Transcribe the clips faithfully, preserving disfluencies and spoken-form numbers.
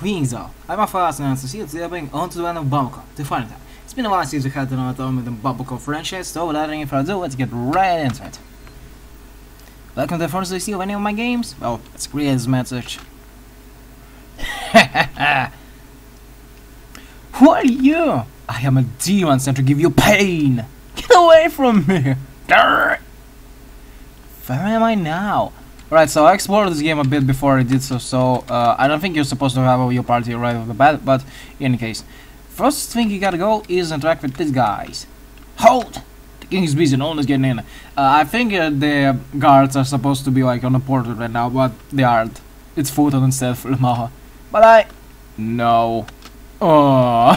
Wings off. I'm off as NineSoulsSea, and today I bring on to the end of Bummble Cot, the final time. It's been a while since we had another one with the Bummble Cot franchise, so without any further ado, let's get right into it. Welcome to the first D L C of any of my games? Well, it's Creator's message. Who are you? I am a demon sent to give you pain! Get away from me! Where am I now? Right, so I explored this game a bit before I did so, so uh, I don't think you're supposed to have your party right off the bat, but in any case. First thing you gotta go is interact with these guys. Hold! The king is busy, no one is getting in. Uh, I think uh, the guards are supposed to be like on the portal right now, but they aren't. It's Fulton instead of Lemar. But I... No. Oh.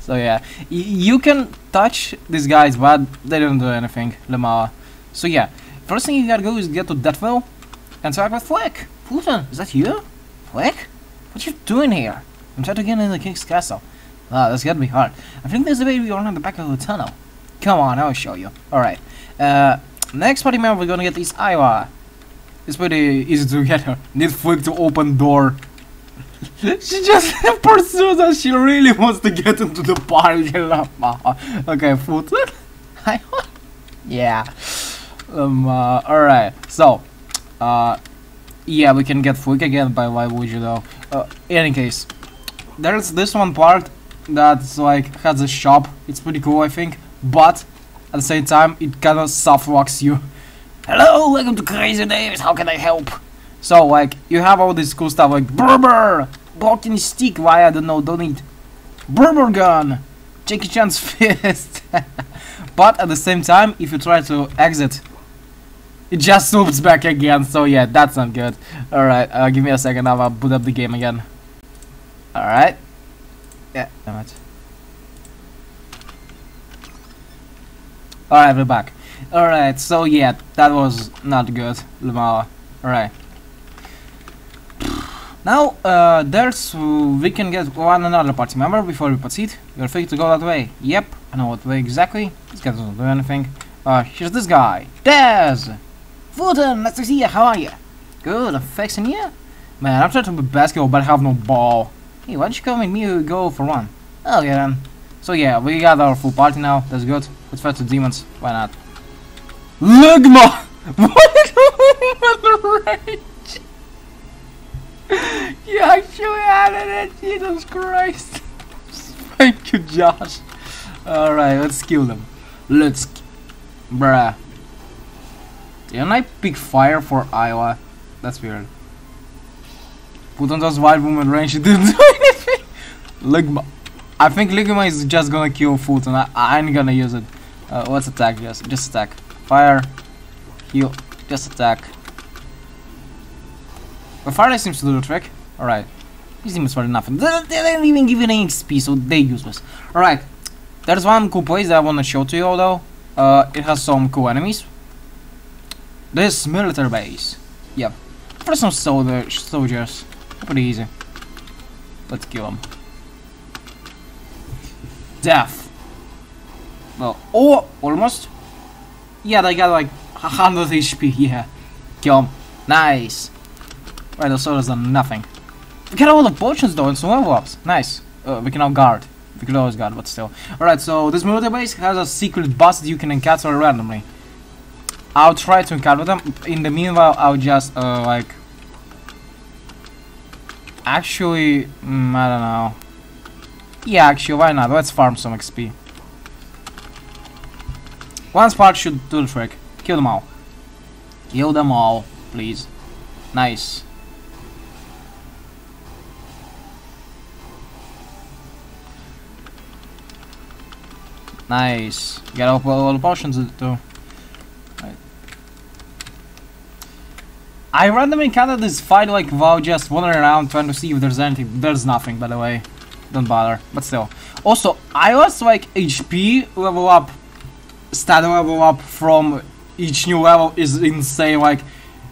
So yeah, y you can touch these guys, but they don't do anything, Lemar. So yeah. First thing you gotta go is get to Deathville and talk with Flick. Fulton, is that you? Flick? What you doing here? I'm trying to get into the king's castle. Ah, that's gotta be hard. I think there's a way we are on the back of the tunnel. Come on, I'll show you. Alright. Uh, next party member we're gonna get is Iwa. It's pretty easy to get her. Need Flick to open door. She just pursues us. She really wants to get into the party. Okay, Fulton. Iwa? Yeah. Um, uh, alright, so, uh, yeah, we can get Flick again, but why would you though? Uh, in any case, there's this one part that's like, has a shop, it's pretty cool I think, but at the same time, it kinda soft-locks you. Hello, welcome to Crazy Names, how can I help? So, like, you have all this cool stuff like, Berber, blocking stick, why I don't know, don't need, Berber gun, Jackie Chan's Fist, but at the same time, if you try to exit, it just swoops back again, so yeah, that's not good. Alright, uh, give me a second, I'll boot up the game again. Alright. Yeah, damn it. Alright, we're back. Alright, so yeah, that was not good, Lemar. Alright. Now, uh, there's, uh, we can get one another party member before we proceed. You're free to go that way. Yep, I know what way exactly. This guy doesn't do anything. Uh, here's this guy. Des! Fulton, nice to see you, how are you? Good, I'm fixing you? Man, I'm trying to play basketball but I have no ball. Hey, why don't you come with me and go for one? Okay then. So yeah, we got our full party now, that's good. Let's fight the demons, why not? Ligma! What in the rage? You actually added it, Jesus Christ! Thank you, Josh. Alright, let's kill them. Let's kill Bruh. Didn't I pick fire for Ayah? That's weird. Put on those White Woman Rage, she didn't do anything! Ligma. I think Ligma is just gonna kill Fulton. I, I ain't gonna use it. Uh, let's attack, just, just attack. Fire. Heal. Just attack. But fire seems to do the trick. Alright. These demons for nothing. They, they didn't even give you any X P, so they're useless. Alright. There's one cool place that I wanna show to you, although. Uh, it has some cool enemies. This military base. Yep. For some soldier soldiers. Pretty easy. Let's kill them. Death. Well, oh, almost. Yeah, they got like one hundred H P. Yeah. Kill them. Nice. Right, those soldiers are nothing. We got all the potions though and some level ups. Nice. Uh, we can now guard. We could always guard, but still. Alright, so this military base has a secret boss that you can encounter randomly. I'll try to encounter them. In the meanwhile, I'll just, uh, like... Actually, mm, I don't know. Yeah, actually, why not? Let's farm some X P. One spark should do the trick. Kill them all. Kill them all, please. Nice. Nice. Got all, all the potions too. Right. I randomly encountered this fight like while just wandering around trying to see if there's anything. There's nothing, by the way. Don't bother. But still. Also, I lost like H P level up, stat level up from each new level is insane. Like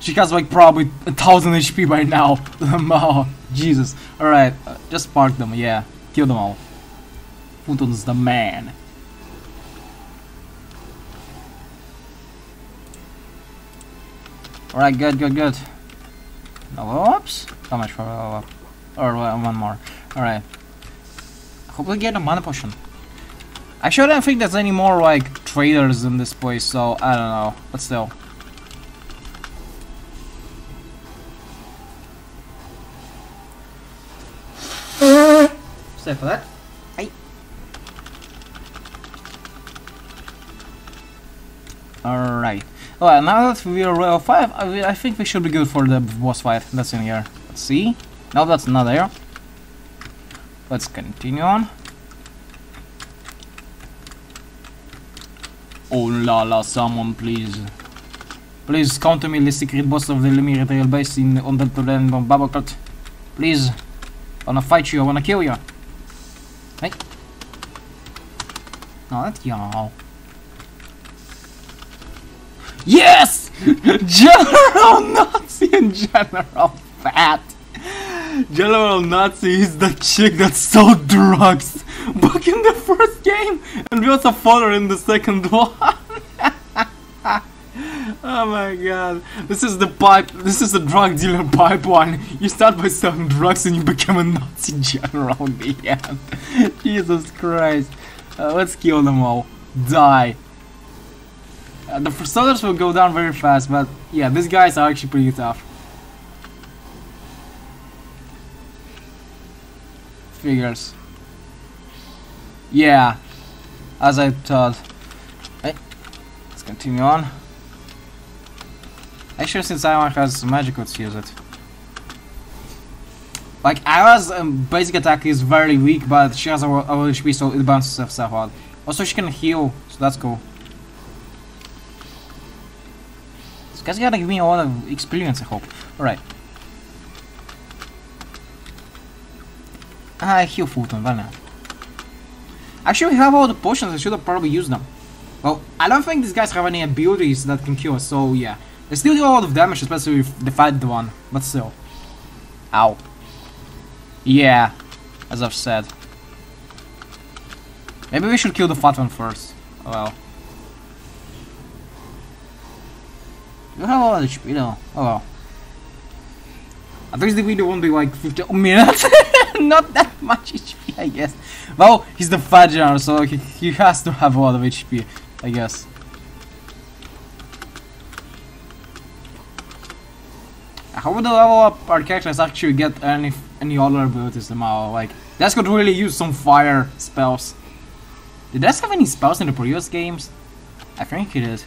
she has like probably a thousand H P by now. Oh, Jesus. All right, uh, just park them. Yeah, kill them all. Fulton's the man. Alright, good, good, good. Level ups? How much for level up? Or one more. Alright. Hope we get a mana potion. Actually, I don't think there's any more, like, traders in this place, so I don't know. But still. Stay for that. Hey. Alright. Well, now that we are level five, I think we should be good for the boss fight that's in here. Let's see. No, that's not there. Let's continue on. Oh la la, someone please. Please come to me, the secret boss of the Lemire Trail Base in on the land of Bummble Cot. Please. I wanna fight you, I wanna kill you. Hey. No, that's y'all. Yes! General Nazi and General Fat. General Nazi is the chick that sold drugs back in the first game, and we also fought her in the second one. Oh my god. This is the pipe, this is the drug dealer pipeline. You start by selling drugs and you become a Nazi general in the end. Jesus Christ. Uh, let's kill them all. Die. Uh, the soldiers will go down very fast, but yeah, these guys are actually pretty tough. Figures. Yeah, as I thought. Hey, let's continue on. Actually, since Iwa has magic, let's use it. Like, Iwa's um, basic attack is very weak, but she has a low H P, so it bounces herself out. Also, she can heal, so that's cool. This guy's gotta give me a lot of experience, I hope. Alright. I heal Fulton, why not? Actually, we have all the potions, I should have probably used them. Well, I don't think these guys have any abilities that can kill us, so yeah. They still do a lot of damage, especially if they fight the one, but still. Ow. Yeah, as I've said. Maybe we should kill the fat one first. Oh well. You have a lot of H P though. Oh well. At least the video won't be like fifteen minutes. Not that much H P, I guess. Well, he's the fat general, so he, he has to have a lot of H P, I guess. How would the level up our characters actually get any any other abilities tomorrow? Like, Desk could really use some fire spells. Did Desk have any spells in the previous games? I think he did.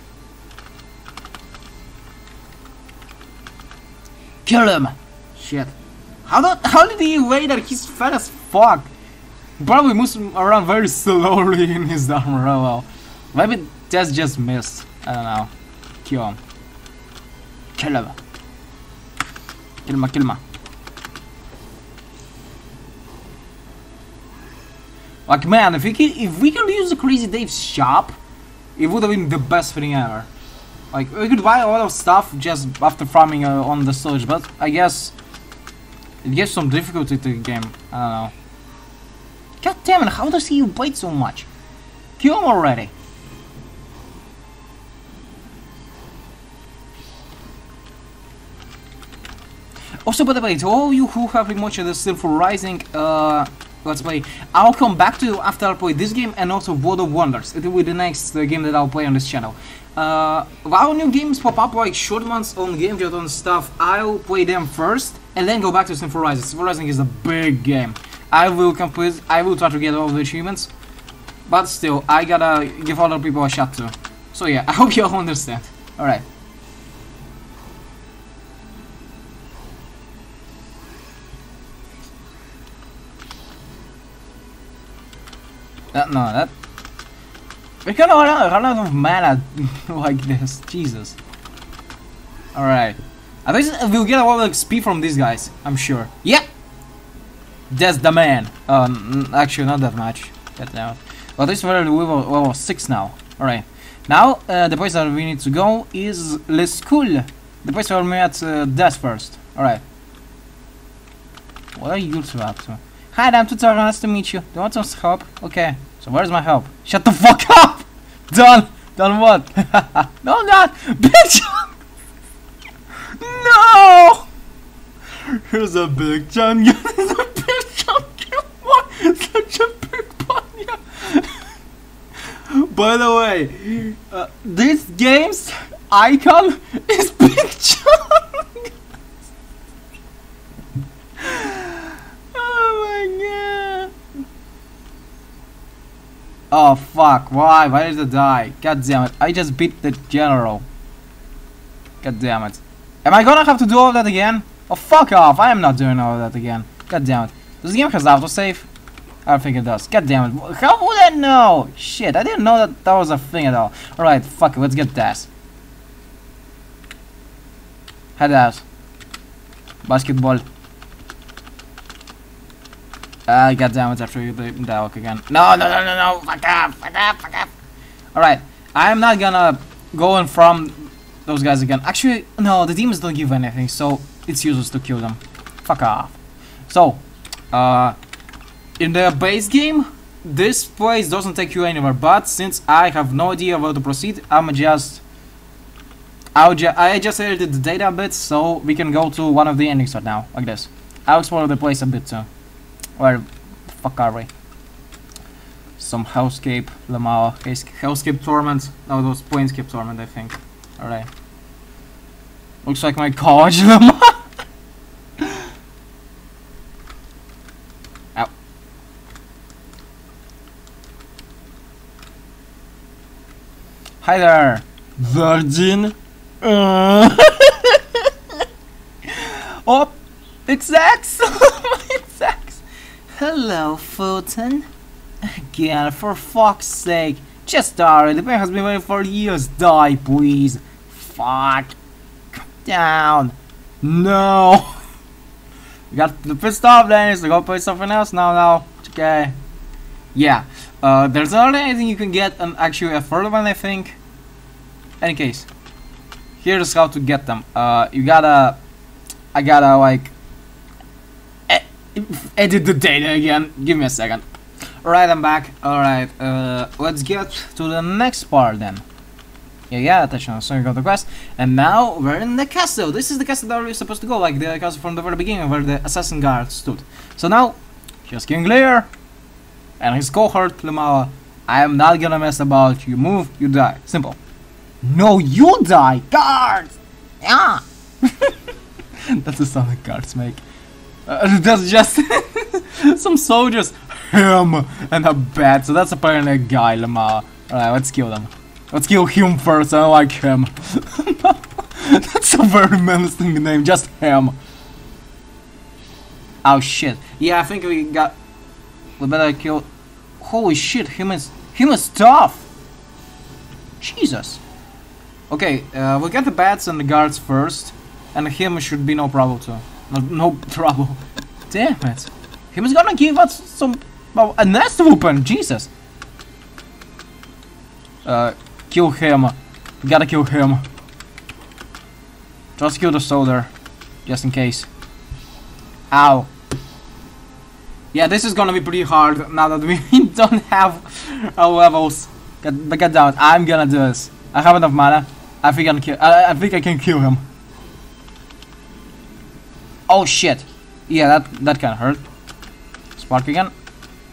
Kill him! Shit. How do, how did he evade that he's fat as fuck? He probably moves around very slowly in his armor. Well, maybe that's just missed. I don't know. Kill him. Kill him. Kill him, kill him. Like, man, if we could, if we could use the Crazy Dave's shop, it would have been the best thing ever. Like, we could buy a lot of stuff just after farming uh, on the storage, but I guess it gives some difficulty to the game. I don't know. God damn it, how does he bite so much? Kill him already. Also, by the way, to all you who have been watching the Silver Rising uh, Let's Play, I'll come back to you after I play this game and also World of Wonders. It will be the next uh, game that I'll play on this channel. Uh, while new games pop up, like short ones on GameJolt and stuff, I'll play them first and then go back to Silver Rising. Silver Rising is a big game. I will complete, I will try to get all the achievements, but still, I gotta give other people a shot too. So yeah, I hope you all understand. Alright. That, no, that... We're gonna run out of mana like this, Jesus. Alright. At least we'll get a lot of X P from these guys, I'm sure. Yeah! That's the man. Um, actually, not that much. But now, well, at least we're level six now. Alright. Now, uh, the place that we need to go is Le School. The place where we met uh, Death first. Alright. What are you two up to? Hi, I'm Tutoro, nice to meet you. Do you want some help? Okay. So where's my help? Shut the fuck up! Done! Done what? No, I'm not! Bitch! No! Here's a big Chungus. Here's a big Chungus. What? Such a big Chungus. By the way, uh, this game's icon is Big Chungus. Oh my god. Oh fuck, why? Why did I die? God damn it, I just beat the general. God damn it. Am I gonna have to do all of that again? Oh fuck off, I am not doing all of that again. God damn it. Does the game have autosave? I don't think it does. God damn it. How would I know? Shit, I didn't know that that was a thing at all. Alright, fuck it, let's get that. Head out. Basketball. Ah, uh, god damn it, after you do that walk again. No, no, no, no, no, fuck off, fuck off, fuck off. Alright, I'm not gonna go in from those guys again. Actually, no, the demons don't give anything, so it's useless to kill them. Fuck off. So, uh, in the base game, this place doesn't take you anywhere, but since I have no idea how to proceed, I'm just... I'll ju I just edited the data a bit, so we can go to one of the endings right now, like this. I'll explore the place a bit too. Where the fuck are we? Some hellscape, Lemire, hellscape torment. No, those planescape torment, I think. Alright. Looks like my college, Lemire. Ow. Hi there, virgin. Uh. Oh, it's X. Hello, Fulton. Again, for fuck's sake. Just sorry, the man has been waiting for years. Die, please. Fuck. Come down. No. We got the pissed off, then. So go play something else now, now. Okay. Yeah. Uh, there's not anything you can get, and actually a further one, I think. Any case. Here's how to get them. Uh, you gotta... I gotta, like... edit the data again. Give me a second. Alright, I'm back. Alright, uh, let's get to the next part then. Yeah, yeah, attention. So you got the quest. And now we're in the castle. This is the castle that we were supposed to go, like the castle from the very beginning where the assassin guard stood. So now, here's King Lear and his cohort, Plumawa. I am not gonna mess about. You move, you die. Simple. No, you die! Guards! Yeah! That's the sound that guards make. Uh, that's just some soldiers, him and a bat. So that's apparently a guy, Lemar. Alright, let's kill them. Let's kill him first. I don't like him. That's a very menacing name. Just him. Oh shit. Yeah, I think we got. We better kill. Holy shit, him is him is tough. Jesus. Okay, uh, we'll get the bats and the guards first, and him should be no problem too. No, no trouble. Damn it. He was gonna give us some... Well, a nest weapon, Jesus. Uh, kill him. We gotta kill him. Just kill the soldier. Just in case. Ow. Yeah, this is gonna be pretty hard now that we don't have our levels. Get, but get down. I'm gonna do this. I have enough mana. I think I can kill, I, I, think I can kill him. Oh shit! Yeah, that that can hurt. Spark again.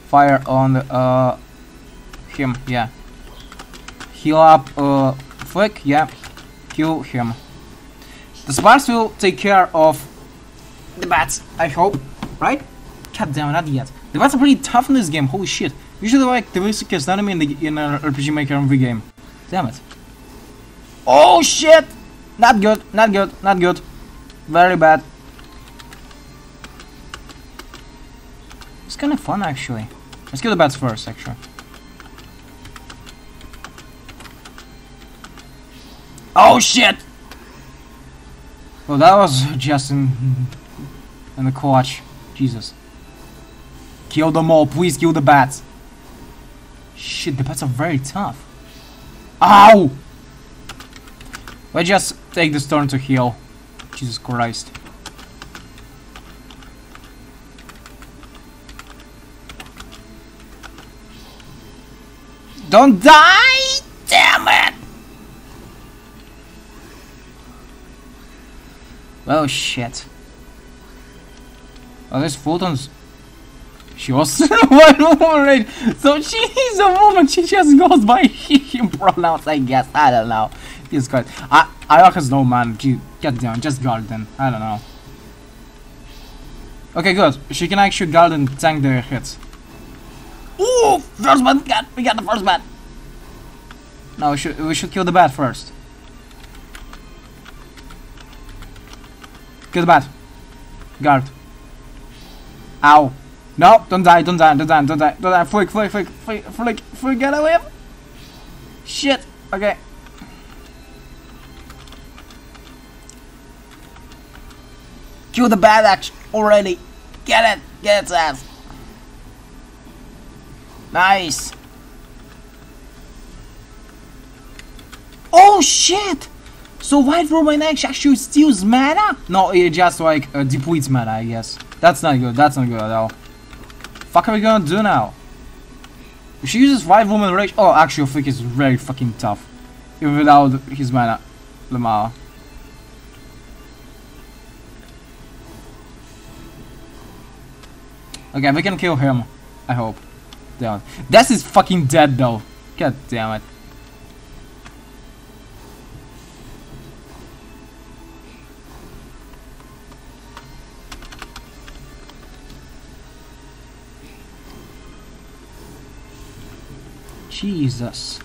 Fire on the, uh him. Yeah. Heal up. Uh, Flick. Yeah. Kill him. The sparks will take care of the bats. I hope, right? God damn, not yet. The bats are pretty tough in this game. Holy shit! Usually like the weakest enemy in the in an R P G Maker M V game. Damn it! Oh shit! Not good. Not good. Not good. Very bad. It's kind of fun, actually. Let's kill the bats first, actually. Oh shit! Well, that was just in, in the clutch. Jesus. Kill them all, please kill the bats. Shit, the bats are very tough. Ow! Let's just take this turn to heal. Jesus Christ. Don't die! Damn it! Oh shit. Oh, there's Fulton's. She was a White Woman Rage. So she is a woman. She just goes by him pronouns, I guess. I don't know. Jesus Christ. I Ayah has no man. Get down. Just guard them. I don't know. Okay, good. She can actually guard and tank their hits. Ooh! First man! God, we got the first man! No, we should, we should kill the bat first. Kill the bat. Guard. Ow. No, don't die, don't die, don't die, don't die, don't die. Flick, flick, flick, flick, flick, flick, get away! Shit! Okay. Kill the bat action already. Get it! Get its ass! Nice! Oh shit! So White Woman actually steals mana? No, it just like uh, depletes mana, I guess. That's not good, that's not good at all. Fuck are we gonna do now? She uses White Woman Rage. Oh, actually Flick is very fucking tough. Even without his mana. Lemar. Okay, we can kill him. I hope. Damn it. Desk is fucking dead though. God damn it. Jesus.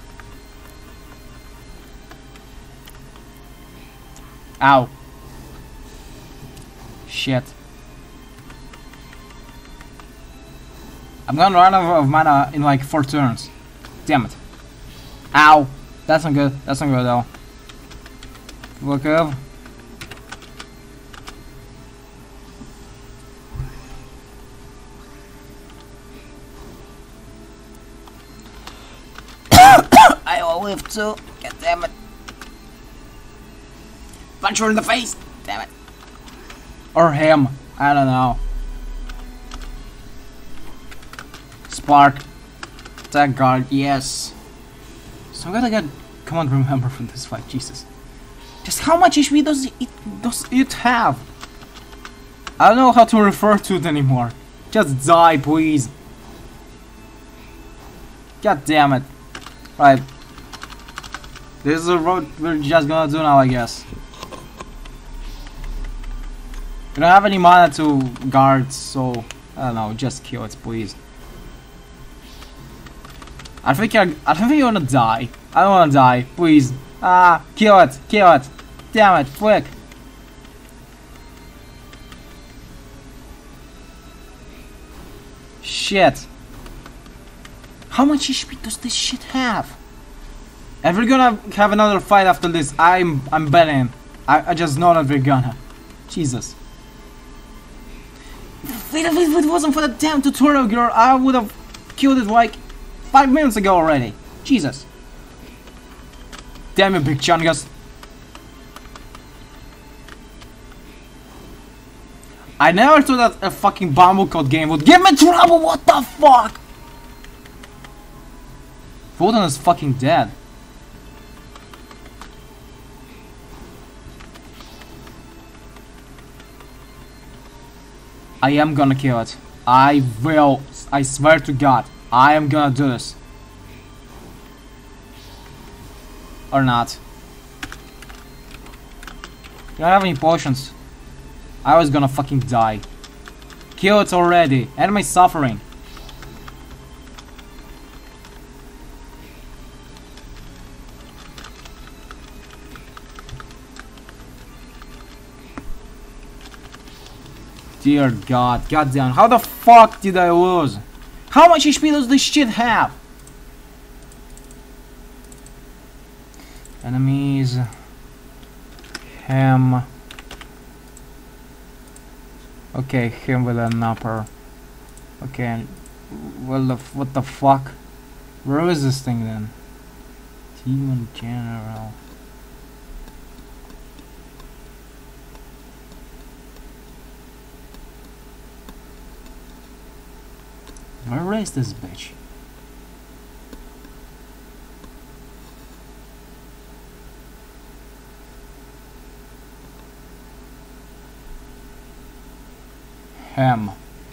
Ow. Shit. I'm gonna run out of mana in like four turns. Damn it. Ow. That's not good. That's not good at all. Look up. Live too. God damn it. Punch her in the face. Damn it. Or him. I don't know. Spark. Attack guard. Yes. So I'm gonna get command remember from this fight. Jesus. Just how much H P does it does it have? I don't know how to refer to it anymore. Just die, please. God damn it. Right. This is the road we're just gonna do now, I guess. We don't have any mana to guard, so I don't know. Just kill it, please. I think I, I don't think you wanna die. I don't wanna die, please. Ah, kill it, kill it. Damn it, Flick. Shit. How much H P does this shit have? And we're gonna have another fight after this. I'm I'm betting. I, I just know that we're gonna. Jesus. If it wasn't for the damn Tutoro girl, I would have killed it like five minutes ago already. Jesus. Damn you, Big Chungus. I never thought that a fucking Bummble Cot game would give me trouble. What the fuck? Fulton is fucking dead. I am gonna kill it. I will. I swear to God. I am gonna do this. Or not. You don't have any potions. I was gonna fucking die. Kill it already. End my suffering. Dear God, goddamn, how the fuck did I lose? How much H P does this shit have? Enemies. Him. Okay, him with an upper. Okay, well, the, what the fuck? Where is this thing then? Team in general. Where is this bitch? him.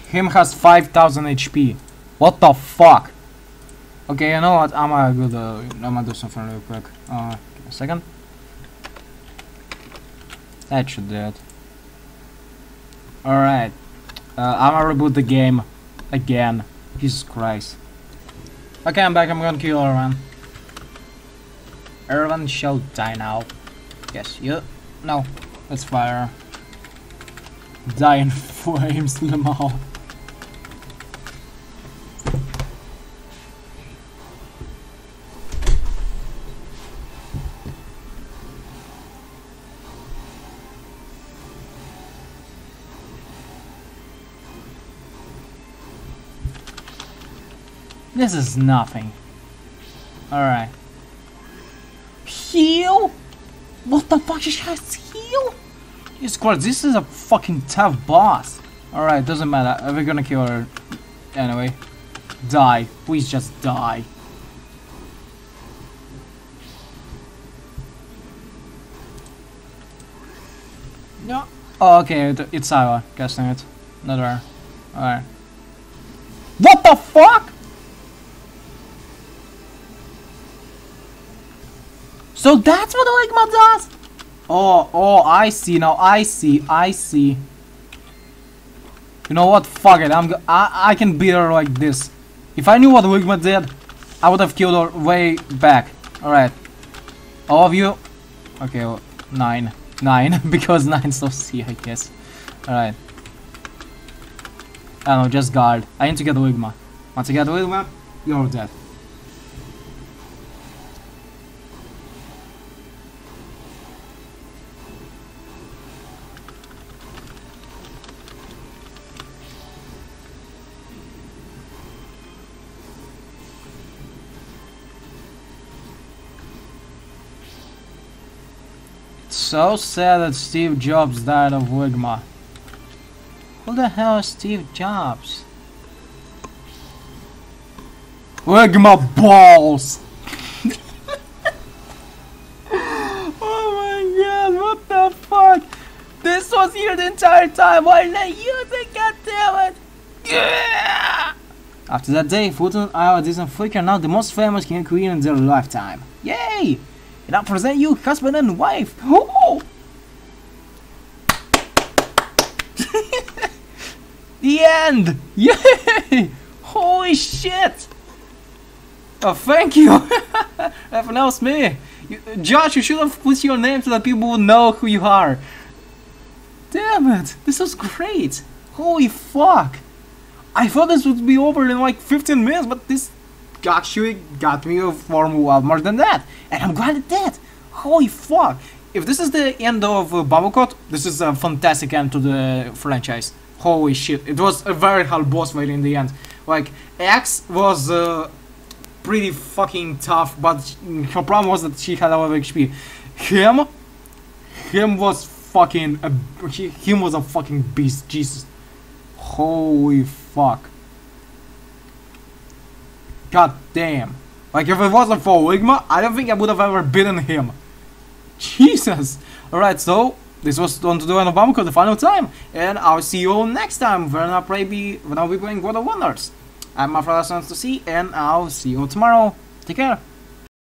Him has five thousand H P. What the fuck? Okay, you know what? I'm gonna do, the, I'm gonna do something real quick. Uh, give me a second. That should do it. Alright. Uh, I'm gonna reboot the game. Again. Jesus Christ. Okay, I'm back. I'm gonna kill Irwin. Irwin shall die now. Yes, you. No. Let's fire. Die in flames, Lemar. This is nothing. Alright. Heal? What the fuck is that? Heal? Jesus Christ, this is a fucking tough boss. Alright, doesn't matter. We're gonna kill her. Anyway. Die. Please just die. No. Oh, okay. It's Iwa. Guessing it. Not her. Alright. What the fuck? So that's what Ligma does? Oh, oh, I see now. I see, I see. You know what? Fuck it. I'm. G I I can beat her like this. If I knew what Ligma did, I would have killed her way back. All right, all of you. Okay, well, nine, nine, because nine so C, I guess. All right. I don't know. Just guard. I need to get Ligma. Once I get Ligma, you're dead. So sad that Steve Jobs died of Ligma. Who the hell is Steve Jobs? Ligma balls! Oh my god, what the fuck? This was here the entire time, why did I use it? God damn it! Yeah! After that day, Fulton, Iwa, Disney, and Flickr are now the most famous King Lear in their lifetime. Yay! And I present you husband and wife. Oh! The end. Yay! Holy shit! Oh, thank you. Everyone else, me. You, Josh, you should have put your name so that people would know who you are. Damn it! This was great. Holy fuck! I thought this would be over in like fifteen minutes, but this. Actually got me for a lot more than that, and I'm glad it did. Holy fuck! If this is the end of uh, Bummble Cot, this is a fantastic end to the franchise. Holy shit! It was a very hard boss fight in the end. Like X was uh, pretty fucking tough, but she, her problem was that she had a lot of H P. Him, him was fucking a, he, him was a fucking beast. Jesus, holy fuck! God damn. Like, if it wasn't for Ligma, I don't think I would have ever beaten him. Jesus. Alright, so, this was on to the end of Bummble Cot the final time. And I'll see you all next time when I'll be, when I'll be playing World of Wonders. I'm NineSoulsSea, and I'll see you tomorrow. Take care.